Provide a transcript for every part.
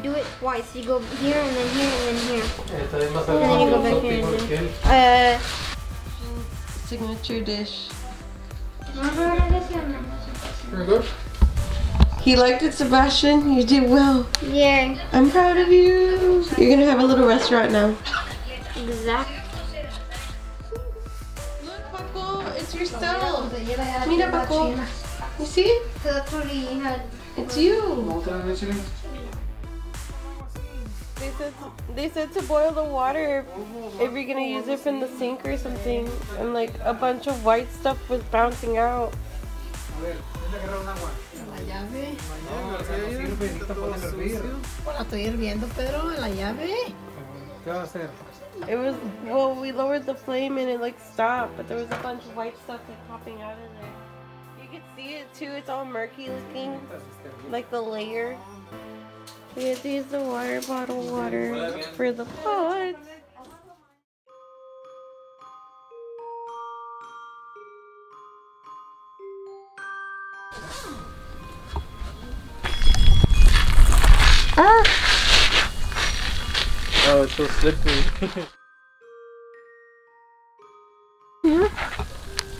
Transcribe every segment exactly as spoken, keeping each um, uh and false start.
do it twice. You go here and then here and then here. And then you go back here and then. Uh, Signature dish. Very good. He liked it, Sebastian. You did well. Yeah. I'm proud of you. You're gonna have a little restaurant now. Exactly. Look, Paco, it's yourself. Mira, Paco. You see? It's you. They said, they said to boil the water if, if you're gonna use it from the sink or something, and like a bunch of white stuff was bouncing out. It was, well, we lowered the flame and it like stopped, but there was a bunch of white stuff like popping out of there. You can see it too, it's all murky looking, like the layer. We had to use the water bottle water for the pot. Ah. Oh, it's so slippery. Yeah.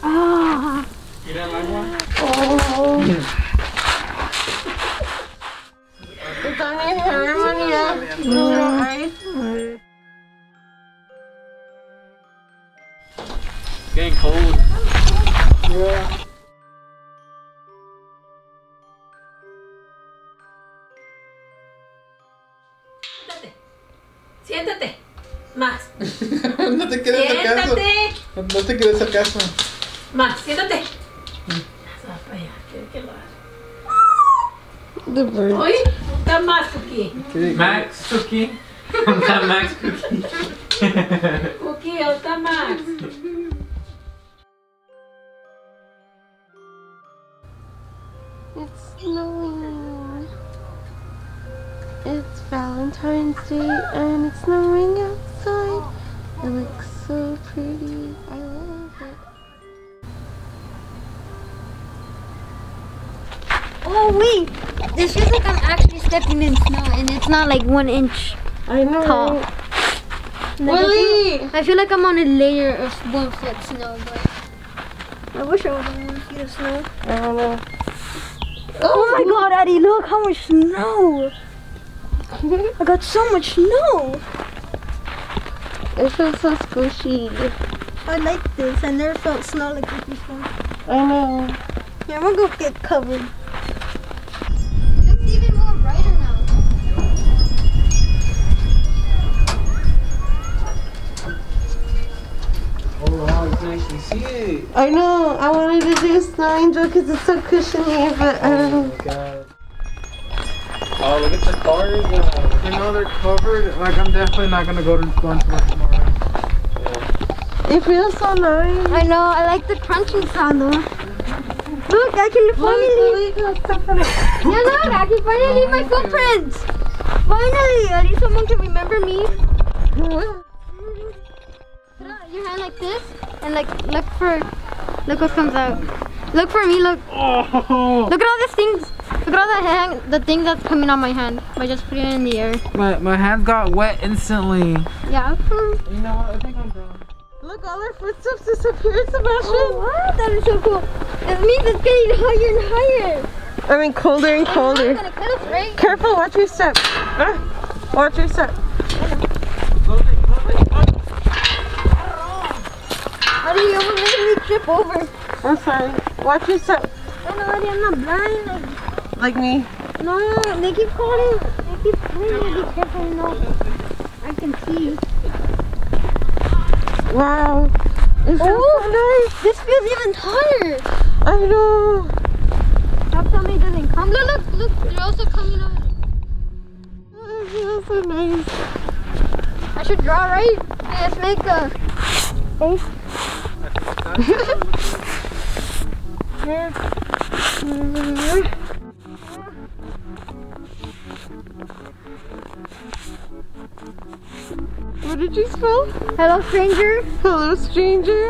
Ah. Oh. It's on your hair, Monia. It's alright. It's getting cold. Yeah. Siéntate. Siéntate. Max. No te quieres hacer caso. No te quieres hacer caso. Max, siéntate. Se va para allá. Quiero que lo haga. The bird. Hoy. Max Cookie. Max Cookie. Max Cookie. Cookie, está Max. It's snowing. It's Valentine's Day and it's snowing outside. It looks so pretty. I love it. Oh wait! This feels like I'm actually stepping in snow and it's not like one inch I know. Tall. Willie! I feel, I feel like I'm on a layer of one foot snow, but I wish I was on one feet of snow. I don't know. Oh, oh my god, Addy, look how much snow! I got so much snow! It feels so squishy. I like this. I never felt snow like this before. I know. Yeah, I'm gonna go get covered. I know, I wanted to do a snow angel because it's so cushiony, but I don't know. Oh my god. Oh, look at the cars now. You know, they're covered. Like, I'm definitely not going to go to lunch tomorrow. Yeah. It feels so nice. I know, I like the crunching sound though. Look, I can finally... No, look, I can finally leave my footprints. Finally, at least someone can remember me. Your hand like this and like look for look what comes out. Look for me, look. Oh. Look at all these things. Look at all the hang the thing that's coming on my hand by just putting it in the air. My my hands got wet instantly. Yeah. You know what? I think I'm done. Look, all our footsteps disappeared, Sebastian. Oh, what? That is so cool. It means it's getting higher and higher. I mean colder and colder. Gonna cut us, right? Careful, watch your step. Ah, watch your step. You almost made me trip over. I'm sorry. Watch yourself. I know, Eddie, I'm not blind. Like me? No, they keep calling. They keep calling me. Be careful, you know. I can see. Wow. It feels oh, so nice. This feels even taller. I know. Stop telling me it doesn't come. Look, look, look. They're also coming out. Oh, it feels so nice. I should draw, right? Let's make a face. What did you spell? Hello, stranger. Hello, stranger.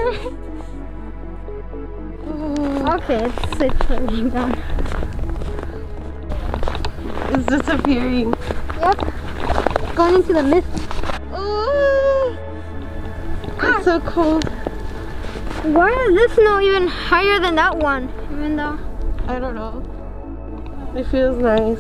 Okay, it's it's coming down. It's disappearing. Yep. Going into the mist. Ooh. It's so cold. Why is this snow even higher than that one? Even though I don't know. It feels nice.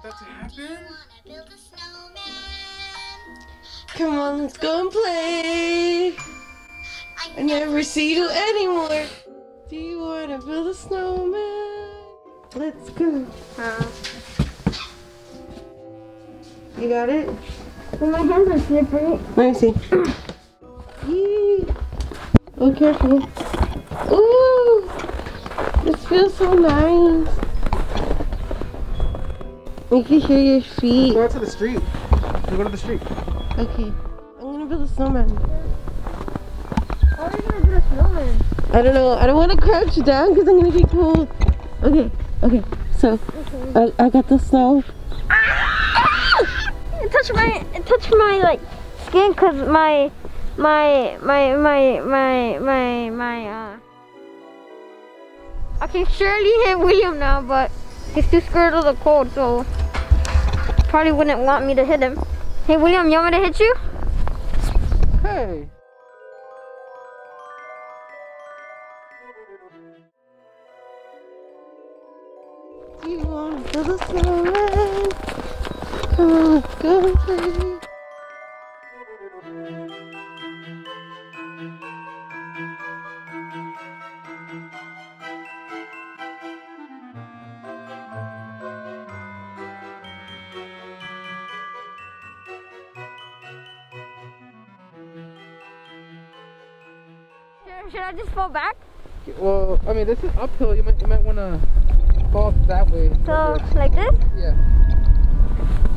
That's happened? Come on, let's go and play. I never see you anymore. Do you want to build a snowman? Let's go. Uh, you got it? Well, my hands are slippery. Let me see. Oh, careful. Ooh! This feels so nice. You can hear your feet. Go out to the street. You go to the street. Okay. I'm gonna build a snowman. How are you gonna build a snowman? I don't know. I don't want to crouch down because I'm gonna get cold. Okay. Okay. So, okay. I, I got the snow. Ah! It touched my, it touched my like skin because my, my, my, my, my, my, my. Uh... I can surely hit William now, but he's too scared of the cold, so probably wouldn't want me to hit him. Hey William, you want me to hit you? Hey. Do you want to build a snowman? Come on, let's go play. Should I just fall back? Well, I mean, this is uphill. You might, you might want to fall that way. So, like this? Yeah.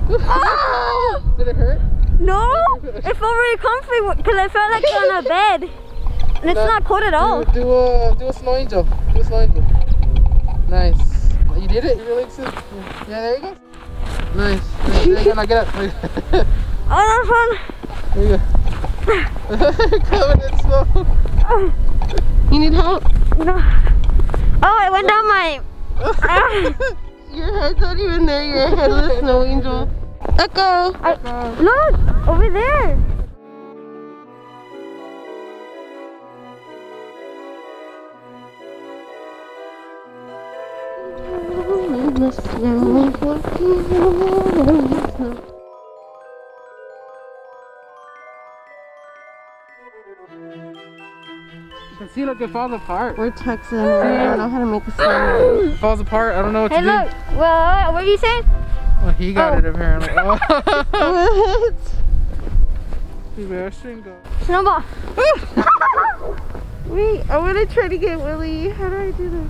Oh! Did it hurt? No! It felt really comfy because I felt like on a bed. And it's no, not cold at all. Do, do, a, do a snow angel. Do a snow angel. Nice. You did it? You really did it? Yeah, there you go. Nice. There you go. Now get up. Oh, that was fun. There you go. Covered in snow. You need help? No. Oh, I went down my... Ah. Your head's not even there, you're a headless snow angel. Echo! I, Echo. Look! Over there! See, look, it falls apart. We're Texan. I don't know how to make a sound. It falls apart. I don't know what hey, to look. do. Hey, look. Well, what are you saying? Well, he got oh. it apparently. Oh. What? Dude, where should go? Snowball. Wait, I want to try to get Willie. How do I do this?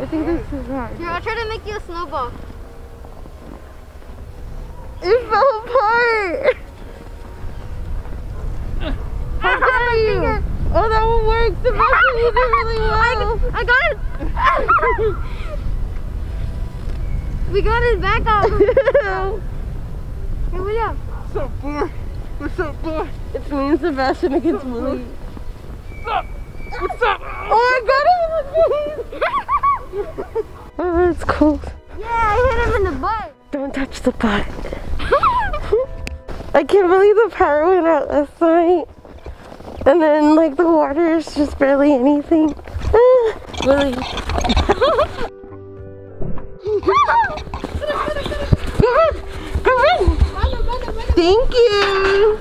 I think this is hard. Here, I'll try to make you a snowball. It fell apart. How dare you? Finger. Oh, that one worked! The person you did really well! I, I got it! We got his back off! Hey, William! So bored! We're so bored! It's me and Sebastian against Willie. What's up? What's up? Oh, I got him in the face! Oh, it's cold. Yeah, I hit him in the butt! Don't touch the butt. I can't believe the power went out last night. And then, like, the water is just barely anything. Ah, Willie. Go in! Go in! Thank you!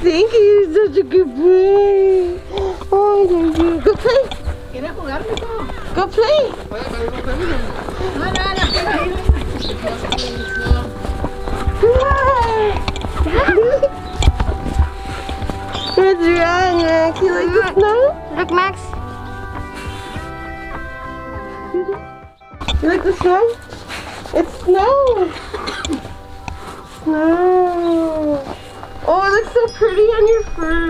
Thank you, you're such a good boy! Oh, thank you. Good play! Go Go play. What's wrong, Max? You like the snow? Look, Max. You like the snow? It's snow. Snow. Oh, it looks so pretty on your fur.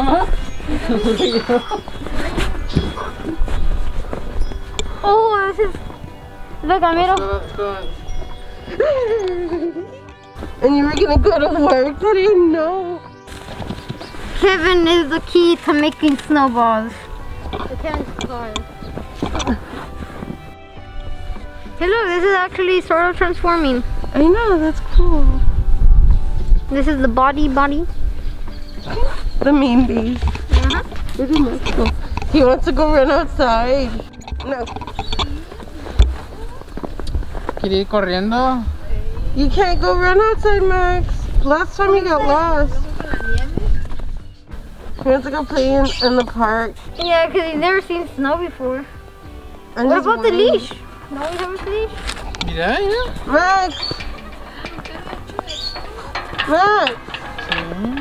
Oh, this is... Look, I'm middle. And you were gonna go to work? I didn't know. Kevin is the key to making snowballs. Kevin's gone. Hey look, this is actually sort of transforming. I know, that's cool. This is the body body. The main beast. Uh-huh. Where's he wants to go? He wants to go run outside. No. ¿Quiere ir corriendo? You can't go run outside, Max. Last time he got lost. He wants to go play in, in the park. Yeah, because he's never seen snow before. And what about the leash? No, we have a leash. Yeah, yeah. Max! Max! Mm.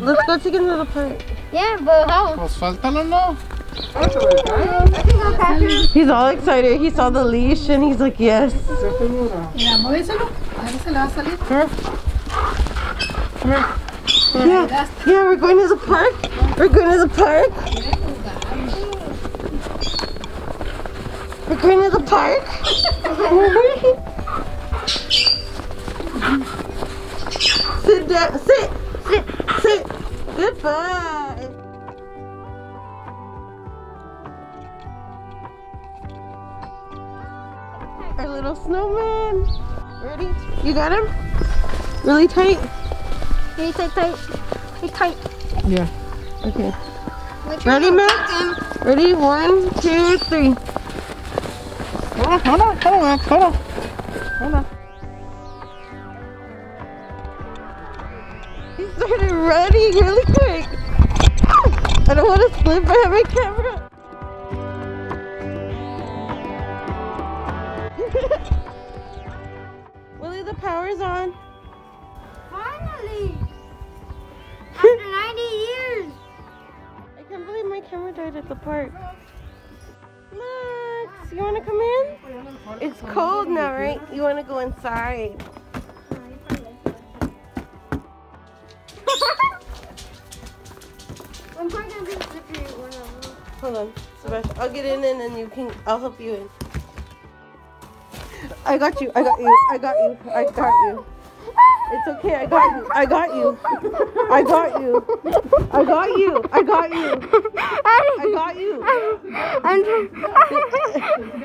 Let's go take another plate. Yeah, but how? Pues faltan no. I think I'll catch him. He's all excited. He saw the leash and he's like, yes. Mira, muéveselo. A ver si le va a salir. Come here. Yeah, yeah, we're going to the park. We're going to the park. We're going to the park. Sit down. Sit. Sit. Sit. Goodbye. Our little snowman. Ready? You got him? Really tight? Really tight, tight. Really tight. Yeah. Okay. Ready, Max? Ready? One, two, three. Hold on, hold on, hold on, Max, hold on, hold on. He started running really quick. Ah! I don't want to slip, I have my camera. Willie, the power's on. Finally! After ninety years! I can't believe my camera died at the park. Max, you want to come in? It's cold now, right? You want to go inside. I'm probably going to be slippery when I'm not. Hold on, Sebastian. I'll get in and then you can, I'll help you in. I got you, I got you, I got you, I got you. It's okay, I got you, I got you. I got you. I got you. I got you. I got you.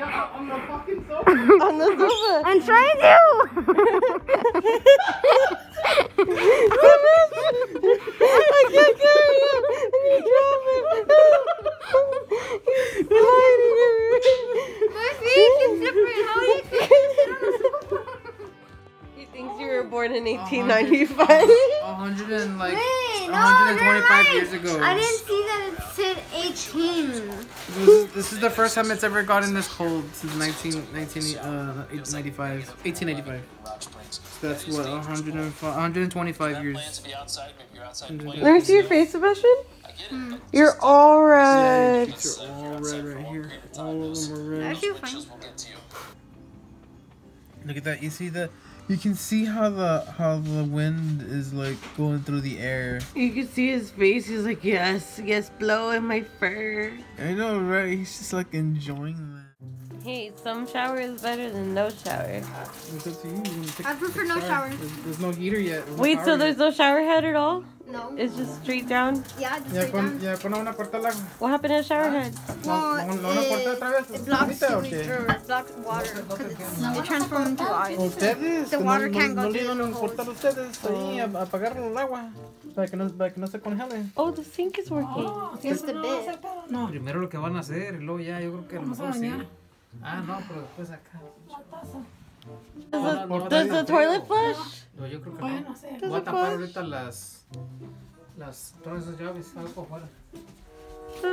I'm on the fucking sofa. On the sofa. I'm trying to. I can't carry you. And you're dropping. He's sliding everywhere. My feet is slippery. How do you think it's on the sofa? You were born in eighteen ninety-five. one hundred and like Wait, no, one hundred twenty-five years ago. I didn't see that it said eighteen. This is, this is the first time it's ever gotten this cold since nineteen ninety-five. That's what, one hundred twenty-five years. Let me see your face, Sebastian. Mm. You're all red. Yeah, you're all red right here. All of them are red. Look at that. You see the. You can see how the how the wind is like going through the air. You can see his face. He's like, yes, yes, blow in my fur. I know, right? He's just like enjoying that. Hey, some shower is better than no shower. It's up to you. You take, I prefer no shower. shower. There's, there's no heater yet. There's Wait, no so there's no shower head at all? No. It's just straight down? Yeah, just straight yeah, down. Yeah, what happened to the shower head? No, it, it blocks water, it blocks water, it transforms into ice. The water can't go through the hose. Oh, the sink is working. Here's the bit. No, primero lo que van a hacer, luego ya, yo creo que a lo mejor sí. Ah, no, pero después acá. Does the, no, no, does no, the no, toilet flush? No, yo creo que bueno, no. Sé. Voy a tapar ahorita las... las... todas esas llaves, algo afuera. So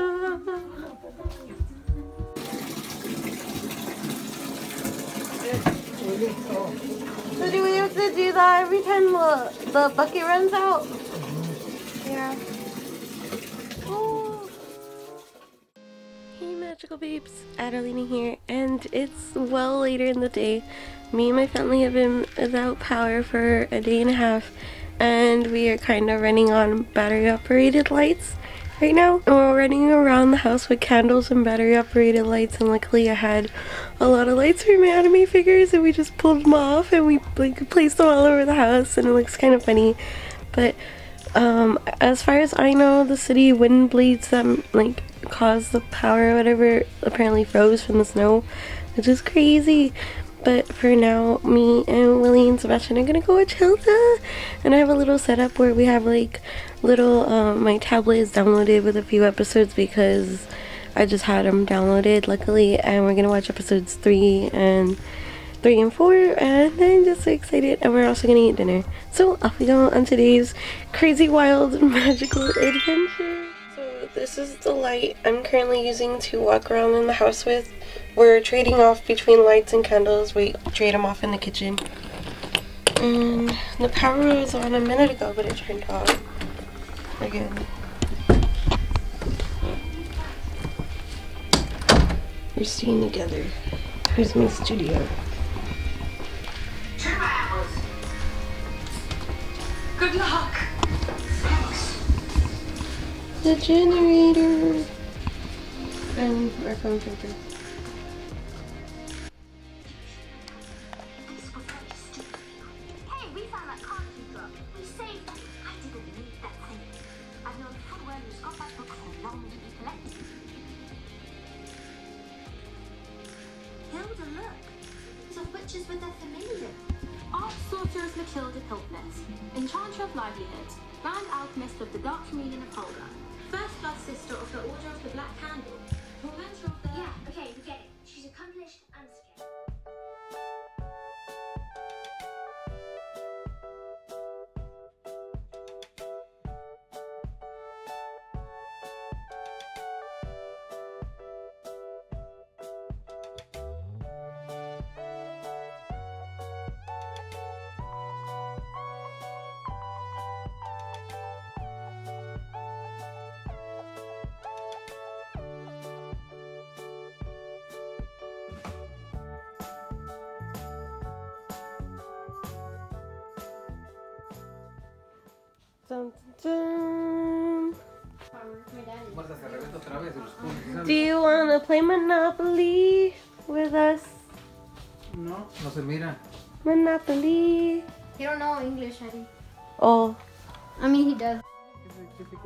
do we have to do that every time the, the bucket runs out? Mm-hmm. Yeah. Oh. Hey magical babes, Adelina here, and it's well later in the day. Me and my family have been without power for a day and a half, and we are kind of running on battery operated lights right now. And we're running around the house with candles and battery operated lights, and luckily I had a lot of lights for my anime figures and we just pulled them off and we like placed them all over the house, and it looks kind of funny. But um, as far as I know, the city wind blades that like caused the power or whatever apparently froze from the snow, which is crazy. But for now, me and Willie and Sebastian are gonna go watch Hilda, and I have a little setup where we have like little um, my tablet is downloaded with a few episodes because I just had them downloaded luckily, and we're gonna watch episodes three and three and four, and I'm just so excited. And we're also gonna eat dinner, so off we go on today's crazy, wild, magical adventure. So this is the light I'm currently using to walk around in the house with. We're trading off between lights and candles. We trade them off in the kitchen. And the power was on a minute ago, but it turned off again. We're staying together. Here's my studio. Good luck. The generator. And our phone printer. Dun, dun, dun. Do you wanna play Monopoly with us? No, no se mira. Monopoly. He don't know English, Eddie. Oh. I mean, he does.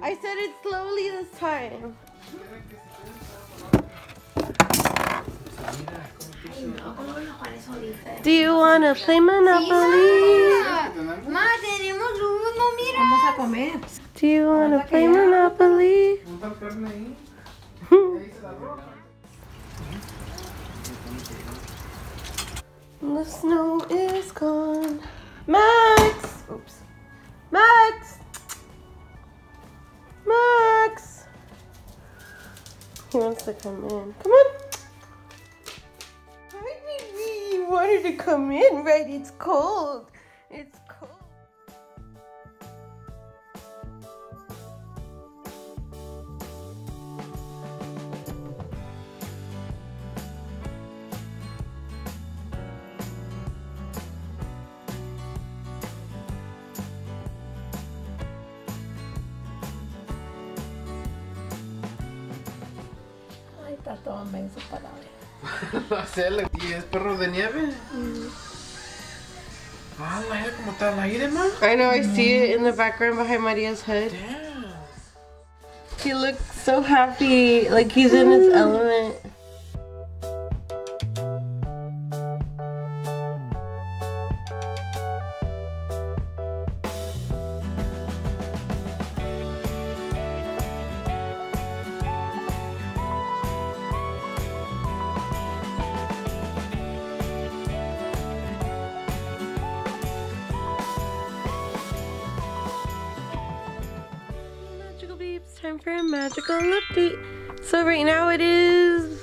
I said it slowly this time. Do you wanna play Monopoly? Do you want to play Monopoly? The snow is gone. Max! Oops. Max! Max! He wants to come in. Come on! Why did we want her to come in, right? It's cold. It's cold. Todo menso para hacerle. ¿Y es perro de nieve? Mm. Ah, la aire como está la aire, man. I know, I see it in the background behind Maria's head. Damn. He looks so happy, like he's in his element. time for a magical update. So right now it is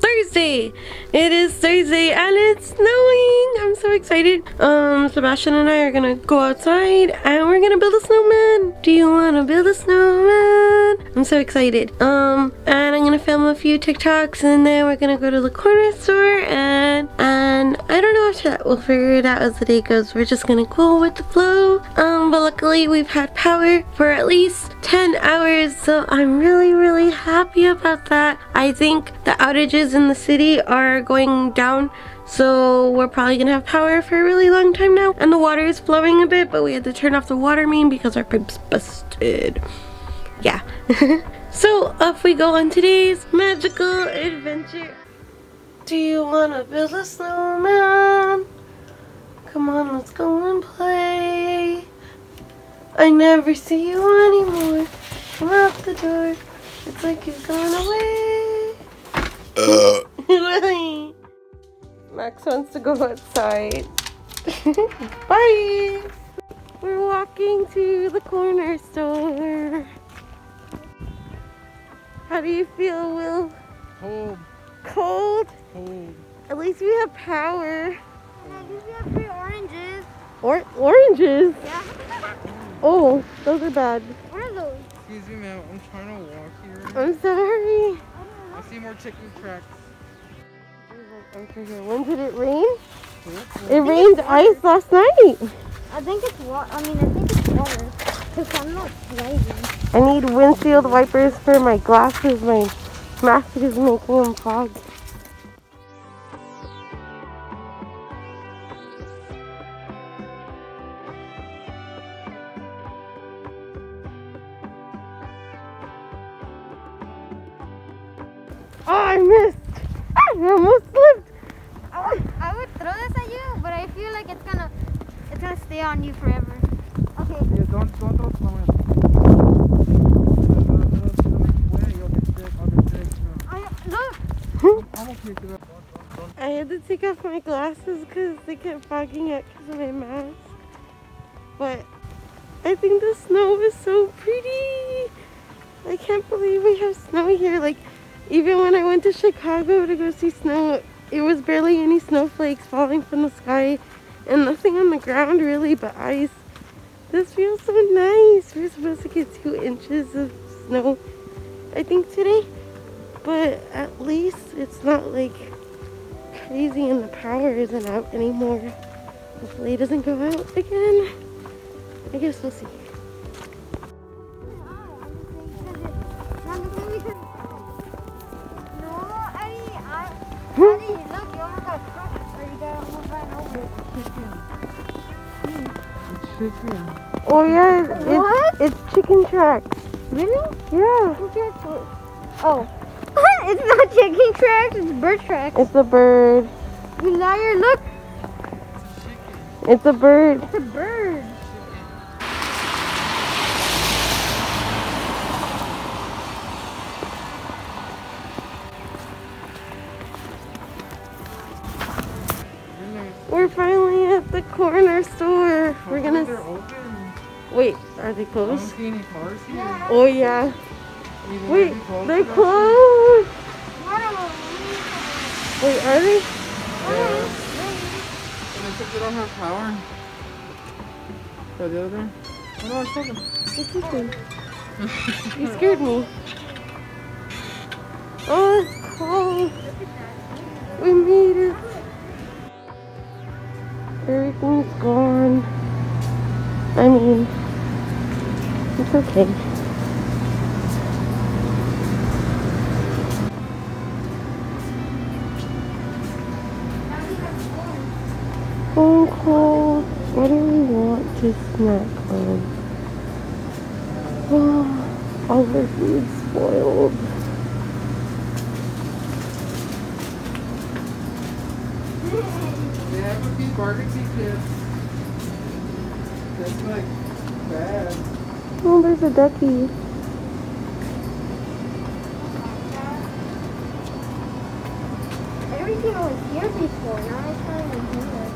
Thursday. It is Thursday and it's snowing. I'm so excited. Um, Sebastian and I are gonna go outside and we're gonna build a snowman. Do you wanna build a snowman? I'm so excited. Um, and I'm gonna film a few TikToks and then we're gonna go to the corner store and and I don't know after that. We'll figure it out as the day goes. We're just gonna go with the flow. Um, but luckily we've had power for at least ten hours, so I'm really, really happy about that. I think the outages in the city are going down, so we're probably gonna have power for a really long time now. And the water is flowing a bit, but we had to turn off the water main because our pipe's busted. Yeah. So off we go on today's magical adventure. Do you wanna build a snowman? Come on, let's go and play. I never see you anymore. Come out the door. It's like you've gone away. Uh. Really? Max wants to go outside. Bye! We're walking to the corner store. How do you feel, Will? Cold. Cold? Cold. At least we have power. And at least we have free oranges. Or oranges? Yeah. Oh, those are bad. What are those? Excuse me, ma'am. I'm trying to walk here. I'm sorry. I see more chicken tracks. When did it rain? It rained ice last night. I think it's water. I mean, I think it's water. Because I'm not driving. I need windshield wipers for my glasses. My mask is making them fog. Oh, I missed! Ah, I almost slipped! I would, I would throw this at you, but I feel like it's gonna it's gonna stay on you forever. Okay. Yeah, don't, don't throw snowman. I had to take off my glasses because they kept fogging up because of my mask. But I think the snow is so pretty! I can't believe we have snow here. Like, even when I went to Chicago to go see snow, it was barely any snowflakes falling from the sky and nothing on the ground really but ice. This feels so nice. We're supposed to get two inches of snow, I think, today. But at least it's not like crazy and the power isn't out anymore. Hopefully it doesn't go out again. I guess we'll see. Oh yeah, it's, what? It's, it's chicken tracks. Really? Yeah. Chicken tracks. Oh. It's not chicken tracks, it's bird tracks. It's a bird. You liar, look. It's a bird. It's a bird. We're finally at the corner store. We're gonna. They're open. Wait, are they closed? I don't see any cars here. Yeah. Oh yeah. Even Wait, they're closed. Wait, are they? Yeah. And except they don't have power. Go the other. Oh no, it's open. It's open. You scared me. Oh, it's cold. We made it. Everything's gone. I mean, it's okay. I'm cold. What do we want to snack on? Oh, all the food's spoiled. That would be barbecue chips. That's like bad. Oh, there's a ducky. Everything was here before, now it's not even here.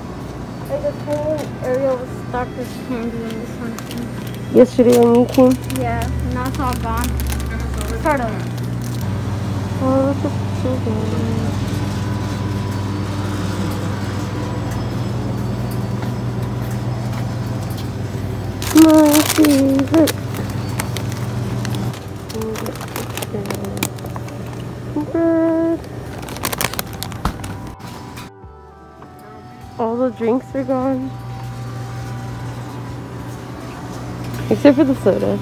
Like, the whole area was stuck with candy and this one. yesterday on YouTube? Yeah, now it's all gone. Start over. Oh, look at the children. My favorite. All the drinks are gone. Except for the soda.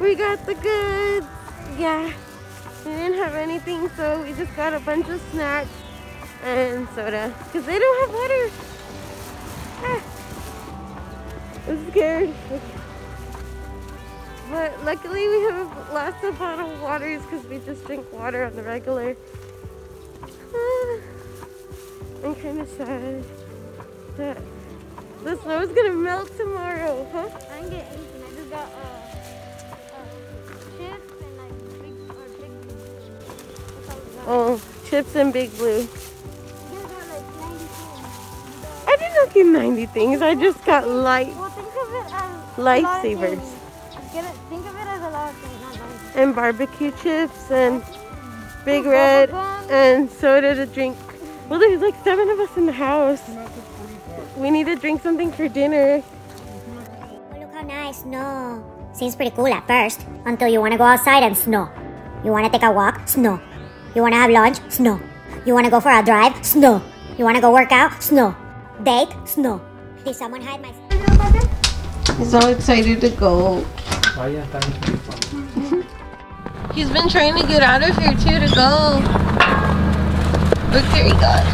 We got the goods. Yeah. We didn't have anything, so we just got a bunch of snacks and soda. Because they don't have water. Ah. I'm scared. But luckily we have lots of bottled waters because we just drink water on the regular. Ah, I'm kind of sad that the snow is going to melt tomorrow, huh? I didn't get anything. I just got uh, uh, chips and like big, or big blue. Oh, chips and big blue. You got like ninety things. I did not get ninety things. I just got light. Well, think of it as lifesavers. Get it, think of it as a lot of things. And barbecue chips and Big Red and soda to drink. Well, there's like seven of us in the house. We need to drink something for dinner. Oh, look how nice snow. Seems pretty cool at first. Until you want to go outside and snow. You want to take a walk? Snow. You want to have lunch? Snow. You want to go for a drive? Snow. You want to go work out? Snow. Date? Snow. Did someone hide my... He's all excited to go. He's been trying to get out of here too to go. Look, there he got.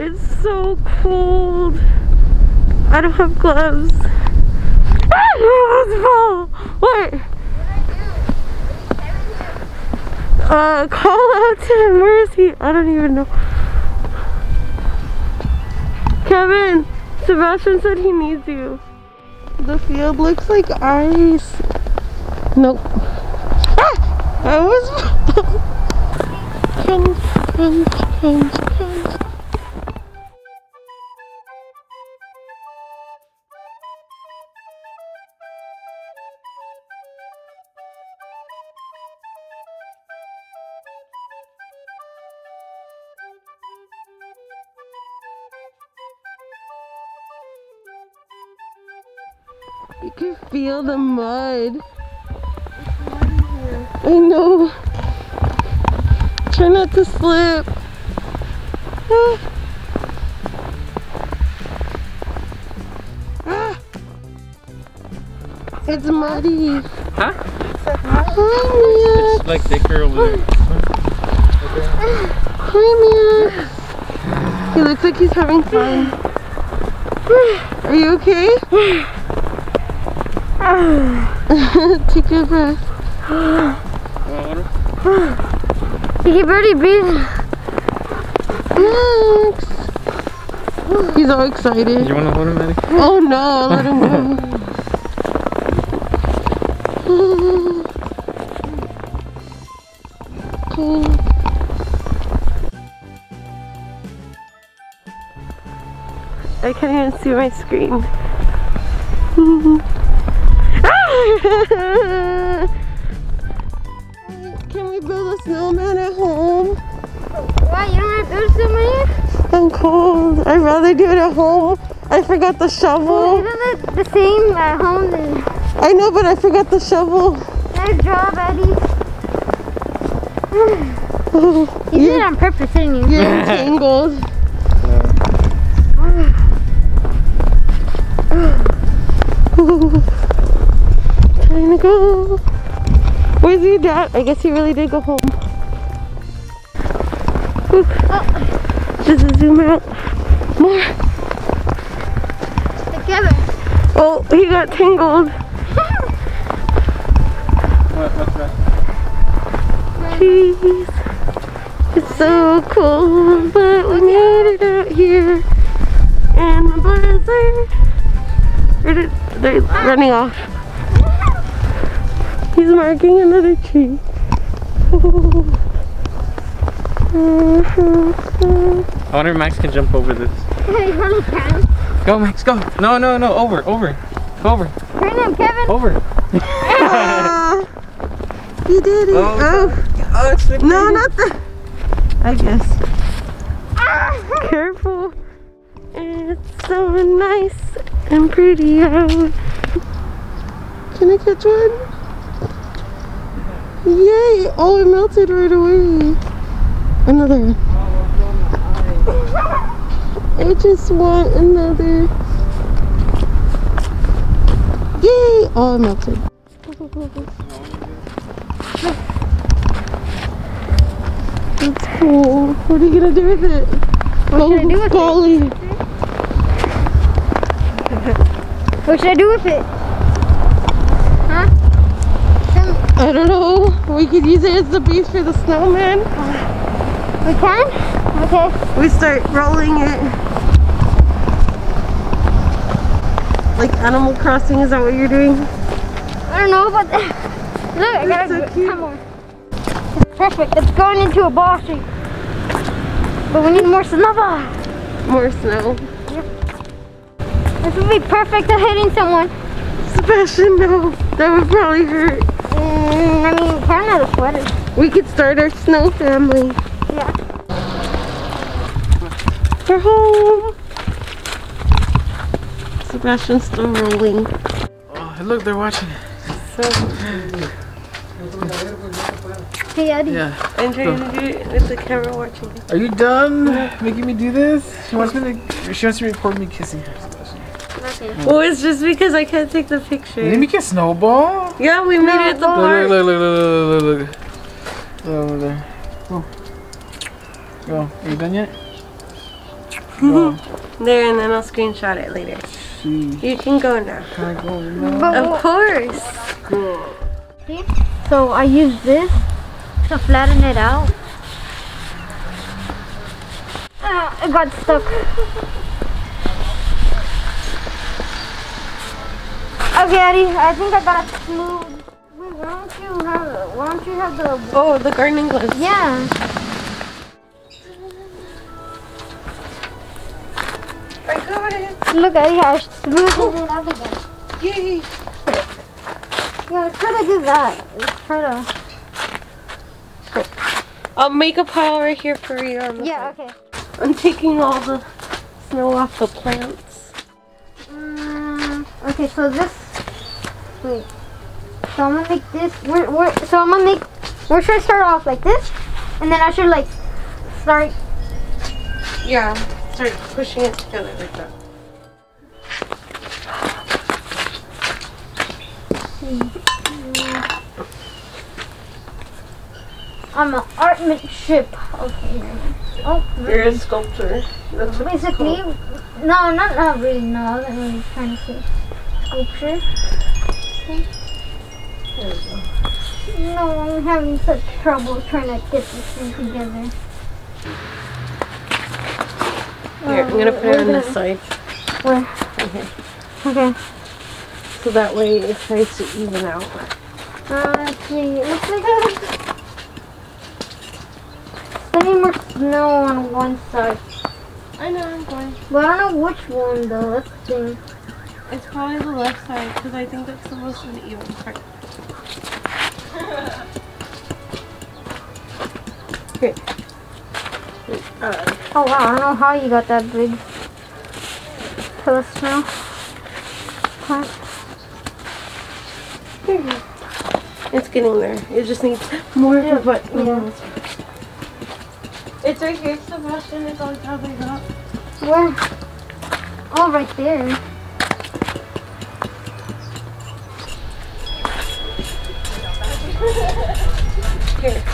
It's so cold. I don't have gloves. Ah, my gloves fall. What? What uh, call out to him. Where is he? I don't even know. Kevin, Sebastian said he needs you. The field looks like ice. Nope. Ah, I was. Crunch, crunch, crunch, crunch. You can feel the mud. It's muddy here. I know. Try not to slip. Ah. Ah. It's muddy. Huh? It's like thicker over there. Hi, Mia. He looks like he's having fun. Are you okay? Take a breath. You can barely breathe. Max. He's all excited. You want to hold him, Maddie? Oh no, let him go. Okay. I can't even see my screen. Can we to build a snowman at home. Why? You don't want to build a snowman? I'm cold. I'd rather do it at home. I forgot the shovel. Well, you do the same at home. Then. I know, but I forgot the shovel. Nice job, Eddie. You did it on purpose, didn't you? You're entangled. Time to go. Where's your dad? I guess he really did go home. Oh. Just zoom out more. Together. Oh, he got tangled. Jeez. It's so cold, but we made it out here. And the blizzard. They're running off. He's marking another tree. I wonder if Max can jump over this. Go, Max, go. No, no, no. Over, over. Go over. Bring him, Kevin. Over. Ah, you did it. Oh. Oh, oh it's the no, not the. I guess. Ah, careful. It's so nice and pretty out. Can I catch one? Yay! Oh, it melted right away. Another one. I just want another. Yay! Oh, it melted. That's cool. What are you gonna do with it? What oh, should I do with golly. It? What should I do with it? Huh? I don't know. We could use it as the base for the snowman. Uh, we can? Okay. We start rolling it. Like Animal Crossing, is that what you're doing? I don't know, but look, I gotta so do it. Come on. Perfect, it's going into a ball shape. But we need more snow. More snow. Yep. This would be perfect at hitting someone. Sebastian, no. That would probably hurt. Mm, I mean, kind of a sweater. We could start our snow family. Yeah. We're home. Sebastian's still rolling. Oh, look, they're watching it. So hey Eddie. Yeah. And trying to do it with the camera watching. Are you done making me do this? She wants me to. She wants to record me kissing her. Okay. Well, it's just because I can't take the picture. Did we get snowball? Yeah, we made it at the park. Look! Look! Look! Look! Look! Look! Over there. Go. Go. Are you done yet? Go. There, and then I'll screenshot it later. Jeez. You can go now. Can I go now? Of course. Cool. So I use this to flatten it out. Ah, it got stuck. Okay, Eddie, I think I got it smooth. Wait, why don't you have? Why don't you have the? Oh, the gardening gloves. Yeah. I got it. Look, Eddie, I smoothed it out again. Yay! Yeah, let's try to do that. Let's try to. I'll make a pile right here for you on the yeah, side. Okay. I'm taking all the snow off the plants. Um, okay, so this. Wait. So I'm gonna make this. We're, we're, so I'm gonna make. Where should I start off? Like this? And then I should, like, start. Yeah, start pushing it together like that. I'm an artmanship. Okay. Oh, really? You're a sculptor. That's basically, no, not not really. No, I wasn't really trying to say sculpture. Okay. There we go. No, I'm having such trouble trying to get this thing together. Here, um, I'm gonna put it on this side. Where? Okay. Okay. So that way it tries to even out. Uh, okay, it looks like I have plenty more snow on one side. I know, I'm going. Well, I don't know which one though, that's the thing. It's probably the left side, because I think that's the most uneven part. Here. Uh, oh wow, I don't know how you got that big pillow smell. Plant. Here you go. It's getting there. It just needs more yeah. of what yeah. It's right here, Sebastian. It's on top of that. Where? Oh, right there. Here.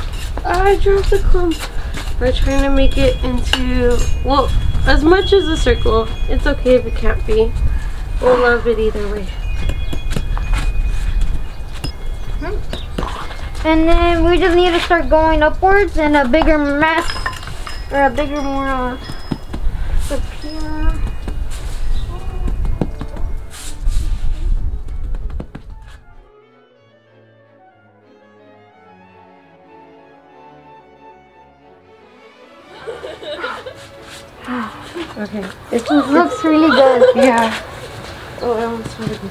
I dropped the clump. We're trying to make it into, well, as much as a circle. It's okay if it can't be. We'll love it either way. And then we just need to start going upwards and a bigger mess, or a bigger, more, uh, appear. Okay, it looks really good. Yeah. Oh, I almost wanted to.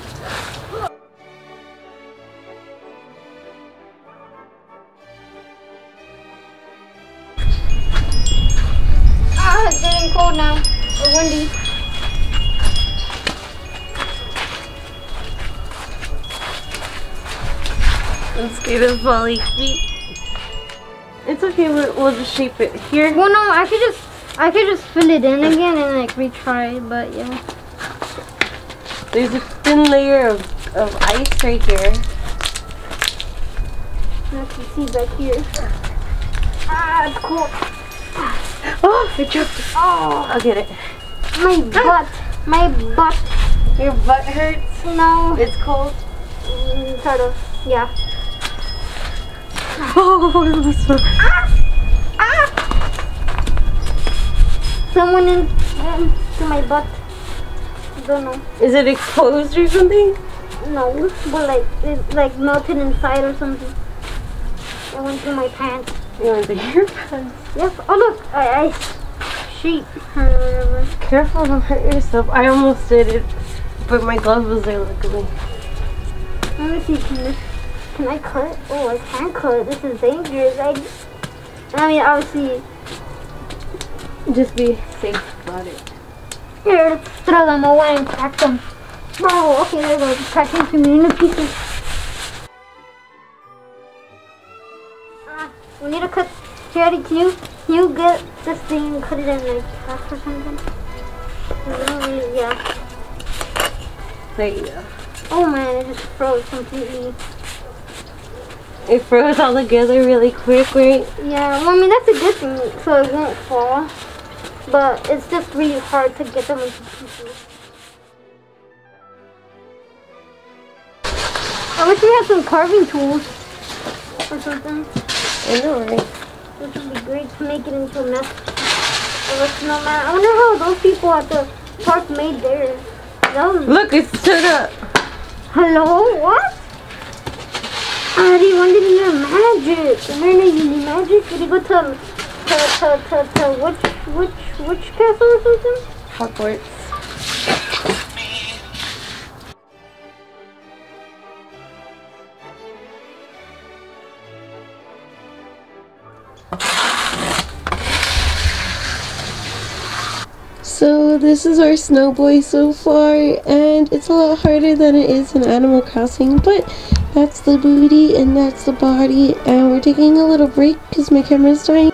Ah, it's getting cold now. Or windy. Let's get a volley feet. It's okay. We'll, we'll just shape it here. Well, no, I could just. I could just fill it in again and like retry, but yeah. There's a thin layer of, of ice right here. You can see back here. Ah, it's cold. Oh, it tripped. Oh, I'll get it. My butt. My butt. Your butt hurts? No. It's cold? Mm, sort of. Yeah. Oh, let me smell. Ah! Someone in, in to my butt. I don't know. Is it exposed or something? No, but like it like melted inside or something. It went through my pants. It went through your pants? Yes. Oh look, I, I sheet. Careful, don't hurt yourself. I almost did it, but my glove was there luckily. Let me see. Can, this, can I cut? Oh, I can't cut. This is dangerous. I, I mean, obviously. Just be safe about it. Here, let's throw them away and crack them. Oh, okay, they're going to crack into me into pieces. Ah, we need to cut. Charity, can you, can you get this thing and cut it in like half or something? Really, yeah. There you go. Oh man, it just froze completely. It froze all together really quick, right? Yeah, well, I mean, that's a good thing, so it won't fall. But it's just really hard to get them into pieces. I wish we had some carving tools or something. I know, right? Which would be great to make it into a mess of a snowman. I wonder how those people at the park made theirs. Look, it stood up. Hello? What? I already wanted to do magic. I learned that you do magic. Did you go to, to, to, to, to which, which, which castle or something? Hogwarts. So this is our snow boy so far, and it's a lot harder than it is in Animal Crossing, but that's the booty and that's the body, and we're taking a little break because my camera's dying.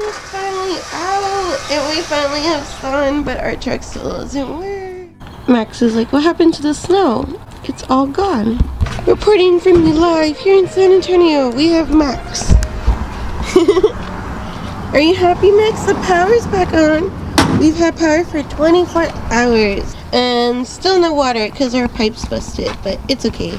sun is finally out and we finally have sun, but our truck still doesn't work. Max is like, what happened to the snow? It's all gone. Reporting from you live here in San Antonio, we have Max. Are you happy, Max? The power's back on. We've had power for twenty-four hours and still no water because our pipe's busted, but it's okay.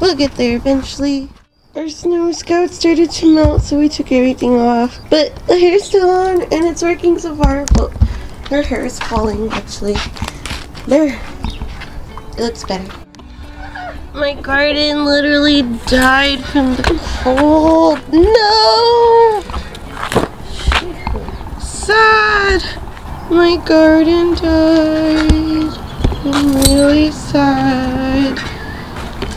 We'll get there eventually. Our snow scout started to melt, so we took everything off, but the hair's still on and it's working so far. Well, her hair is falling actually. There, it looks better. My garden literally died from the cold. No! Sad! My garden died. I'm really sad.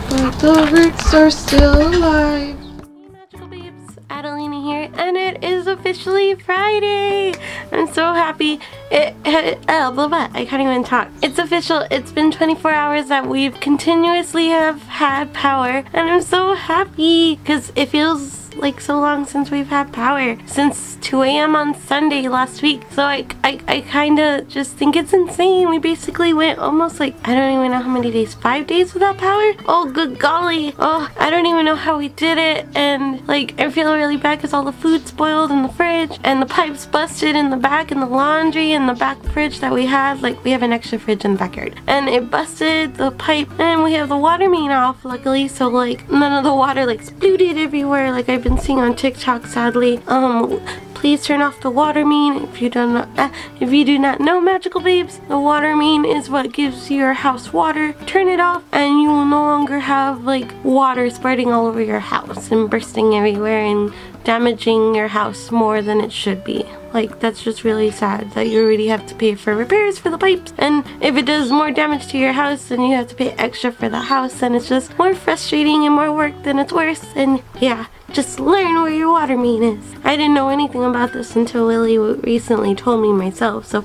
But the roots are still alive. Hey, magical babes. Adelina here, and it is officially Friday. I'm so happy. It, it, uh, blah, blah, I can't even talk. It's official. It's been twenty-four hours that we've continuously have had power, and I'm so happy because it feels like so long since we've had power, since two A M on Sunday last week. So I, I, I kind of just think it's insane. We basically went almost like, I don't even know how many days, five days without power? Oh, good golly. Oh, I don't even know how we did it. And like, I feel really bad because all the food spoiled in the fridge and the pipes busted in the back and the laundry in the back fridge that we had. Like, we have an extra fridge in the backyard, and it busted the pipe, and we have the water main off luckily, so like none of the water like splooted everywhere like I've been seeing on TikTok sadly. Um please turn off the water main. If you don't know, uh, if you do not know, magical babes, the water main is what gives your house water. Turn it off and you will no longer have like water spreading all over your house and bursting everywhere and damaging your house more than it should be. Like, that's just really sad that you already have to pay for repairs for the pipes, and if it does more damage to your house then you have to pay extra for the house, and it's just more frustrating and more work than it's worth. And yeah, just learn where your water main is. I didn't know anything about this until Lily recently told me myself, so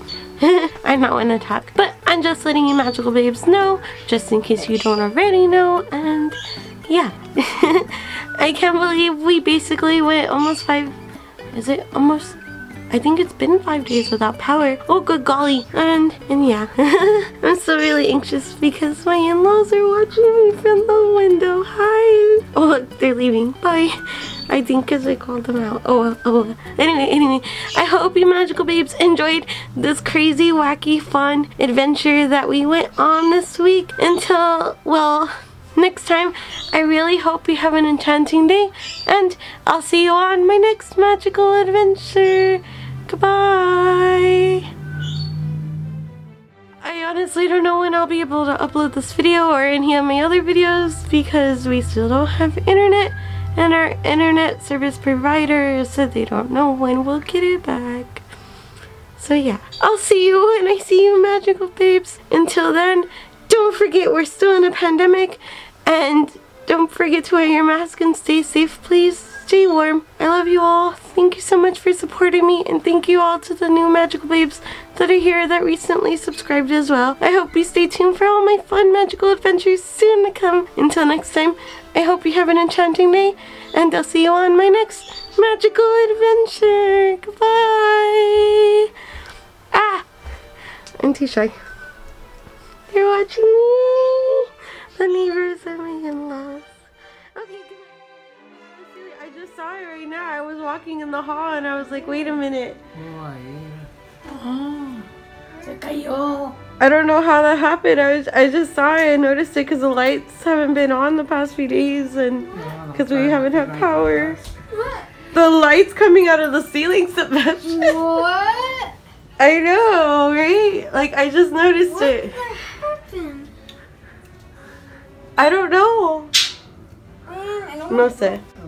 I'm not one to talk, but I'm just letting you magical babes know, just in case you don't already know. And yeah, I can't believe we basically went almost five, is it almost, I think it's been five days without power. Oh, good golly. And, and yeah, I'm still really anxious because my in-laws are watching me from the window. Hi. Oh, look, they're leaving. Bye. I think because I called them out. Oh, oh. Anyway, anyway, I hope you magical babes enjoyed this crazy, wacky, fun adventure that we went on this week. Until, well, next time, I really hope you have an enchanting day, and I'll see you on my next magical adventure. Goodbye. I honestly don't know when I'll be able to upload this video or any of my other videos because we still don't have internet, and our internet service provider said they don't know when we'll get it back. So yeah, I'll see you when I see you magical babes. Until then, don't forget we're still in a pandemic, and don't forget to wear your mask and stay safe, please. Stay warm. I love you all. Thank you so much for supporting me, and thank you all to the new magical babes that are here that recently subscribed as well. I hope you stay tuned for all my fun magical adventures soon to come. Until next time, I hope you have an enchanting day, and I'll see you on my next magical adventure. Goodbye. Ah, I'm too shy. They're watching me. The neighbors are making laughs. Okay, goodbye. I just saw it right now. I was walking in the hall and I was like, wait a minute. Oh, I don't know how that happened. I was, I just saw it and noticed it because the lights haven't been on the past few days and because we haven't had power. What? The lights coming out of the ceiling, Sebastian. What? I know, right? Like, I just noticed what it. I don't know. Um, I don't no sé.